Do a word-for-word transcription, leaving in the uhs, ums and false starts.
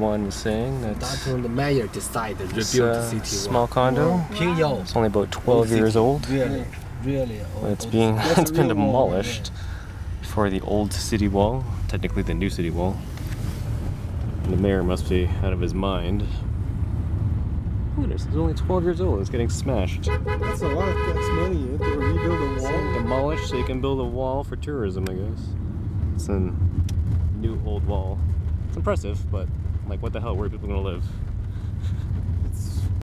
One was saying that that's when the mayor decided to build the city. Small condo. It's only about twelve years old. Really, really old. It's being it's been demolished for the old city wall, technically the new city wall. And the mayor must be out of his mind. It's only twelve years old. It's getting smashed. That's a lot of tax money. You have to rebuild a wall, demolished, so you can build a wall for tourism, I guess. It's a new old wall. It's impressive, but like, what the hell? Where are people gonna live?